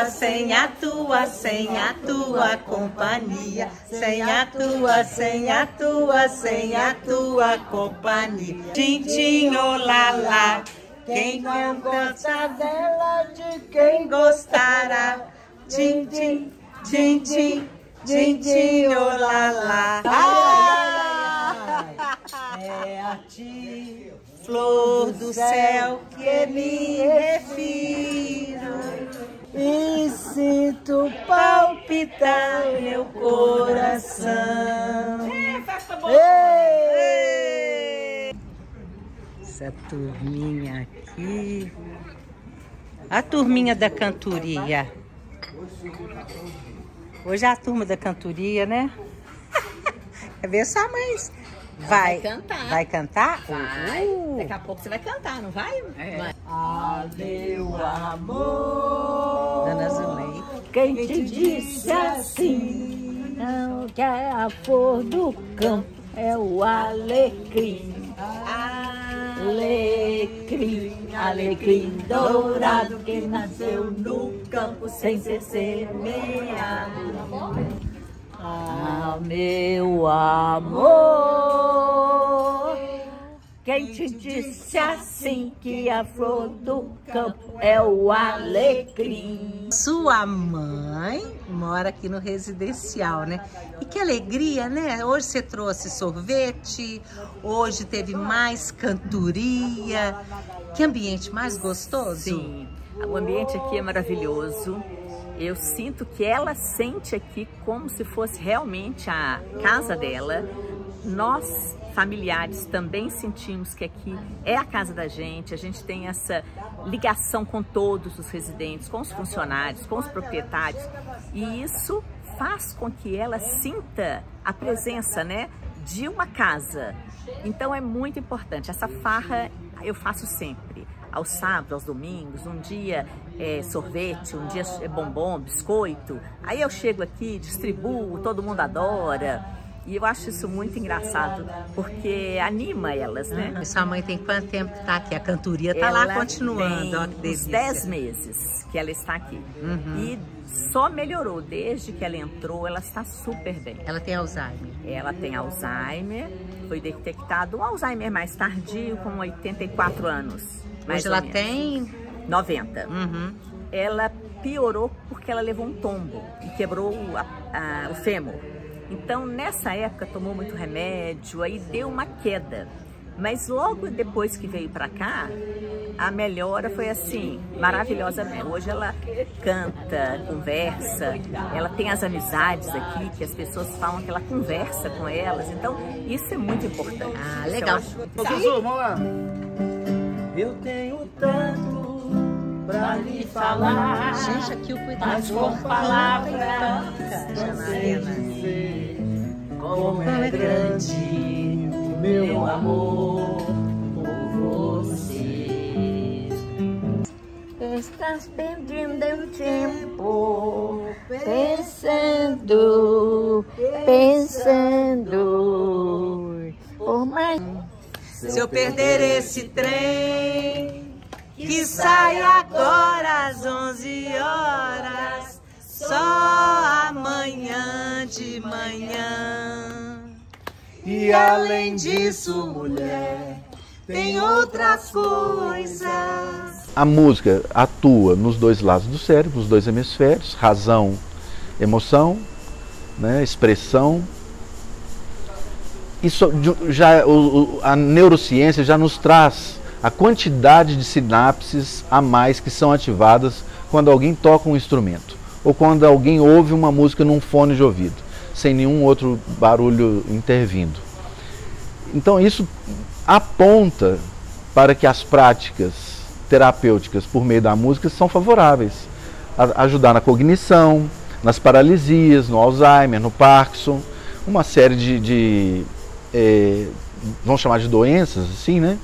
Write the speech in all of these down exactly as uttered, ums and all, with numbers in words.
tua, sem a tua, sem a tua companhia, sem a tua, sem a tua, sem a tua companhia. Tintinho lalá, quem não gosta dela, de quem gostará. Tintim, tintim, tintinho lalá. É a ti, flor do céu, que eu me refiro, e sinto palpitar meu coração. Ei! Essa turminha aqui, a turminha da cantoria. Hoje é a turma da cantoria, né? Quer ver só, mães? Vai, vai cantar. Vai cantar? Vai. Uhum. Daqui a pouco você vai cantar, não vai? É. Adeus, amor. Dona Zuleide. Quem te disse assim? Não, que é a flor do campo, é o alecrim. Alecrim, alecrim dourado, que nasceu no campo sem ser semeado. Ah, meu amor, quem te disse assim que a flor do campo é o alecrim? Sua mãe mora aqui no residencial, né? E que alegria, né? Hoje você trouxe sorvete, hoje teve mais cantoria. Que ambiente mais gostoso? Sim, o ambiente aqui é maravilhoso. Eu sinto que ela sente aqui como se fosse realmente a casa dela. Nós, familiares, também sentimos que aqui é a casa da gente. A gente tem essa ligação com todos os residentes, com os funcionários, com os proprietários. E isso faz com que ela sinta a presença, né, de uma casa. Então é muito importante. Essa farra eu faço sempre. Aos sábados, aos domingos, um dia é sorvete, um dia é bombom, biscoito. Aí eu chego aqui, distribuo, todo mundo adora. E eu acho isso muito engraçado, porque anima elas, né? E sua mãe tem quanto tempo que tá aqui? A cantoria tá ela lá continuando, ó, que delícia. Uns dez meses que ela está aqui. Uhum. E só melhorou, desde que ela entrou, ela está super bem. Ela tem Alzheimer? Ela tem Alzheimer, foi detectado um Alzheimer mais tardio, com oitenta e quatro anos. Hoje ela tem... noventa. Uhum. Ela piorou porque ela levou um tombo e quebrou a, a, o fêmur. Então, nessa época, tomou muito remédio, aí deu uma queda. Mas logo depois que veio pra cá, a melhora foi assim, maravilhosa mesmo. Hoje ela canta, conversa, ela tem as amizades aqui, que as pessoas falam que ela conversa com elas. Então, isso é muito importante. Ah, legal. Ô, Zuzu, vamos lá. Eu tenho tanto pra lhe falar, gente, aqui o cuidado, mas com palavras não sei dizer como é grande o meu amor por você. Estás perdendo tempo pensando, pensando por mais. Se eu perder esse trem, que sai agora às onze horas, só amanhã de manhã. E além disso, mulher, tem outras coisas. A música atua nos dois lados do cérebro, nos dois hemisférios, razão, emoção, né, expressão. Isso já, a neurociência já nos traz a quantidade de sinapses a mais que são ativadas quando alguém toca um instrumento ou quando alguém ouve uma música num fone de ouvido, sem nenhum outro barulho intervindo. Então isso aponta para que as práticas terapêuticas por meio da música são favoráveis a ajudar na cognição, nas paralisias, no Alzheimer, no Parkinson, uma série de... de É, vamos chamar de doenças, assim, né?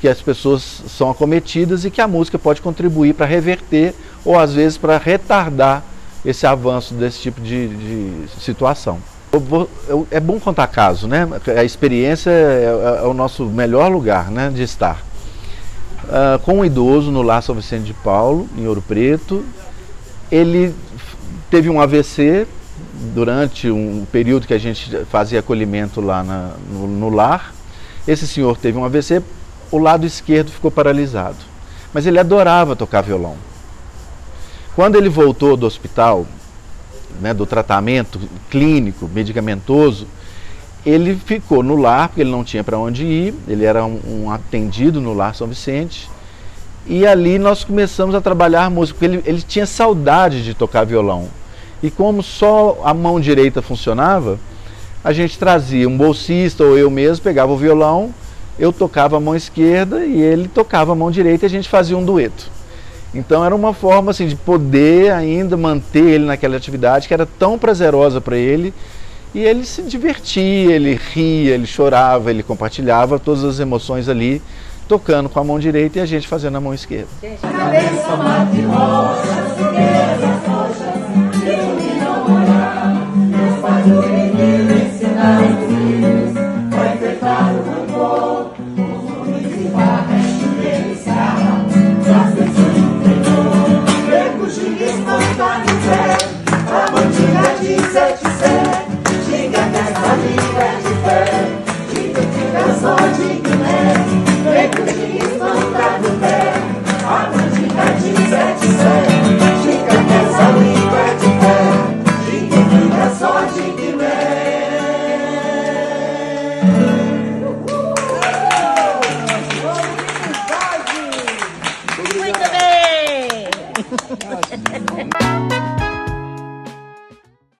Que as pessoas são acometidas e que a música pode contribuir para reverter ou às vezes para retardar esse avanço desse tipo de, de situação. Eu vou, eu, é bom contar caso, né? A experiência é, é o nosso melhor lugar, né, de estar. Uh, com um idoso no Lar São Vicente de Paulo, em Ouro Preto, ele teve um A V C durante um período que a gente fazia acolhimento lá na, no, no lar. Esse senhor teve um A V C, o lado esquerdo ficou paralisado. Mas ele adorava tocar violão. Quando ele voltou do hospital, né, do tratamento clínico, medicamentoso, ele ficou no lar, porque ele não tinha para onde ir, ele era um, um atendido no lar São Vicente. E ali nós começamos a trabalhar música, porque ele, ele tinha saudade de tocar violão. E como só a mão direita funcionava, a gente trazia um bolsista ou eu mesmo, pegava o violão, eu tocava a mão esquerda e ele tocava a mão direita e a gente fazia um dueto. Então era uma forma assim, de poder ainda manter ele naquela atividade que era tão prazerosa para ele. E ele se divertia, ele ria, ele chorava, ele compartilhava todas as emoções ali, tocando com a mão direita e a gente fazendo a mão esquerda. Gente,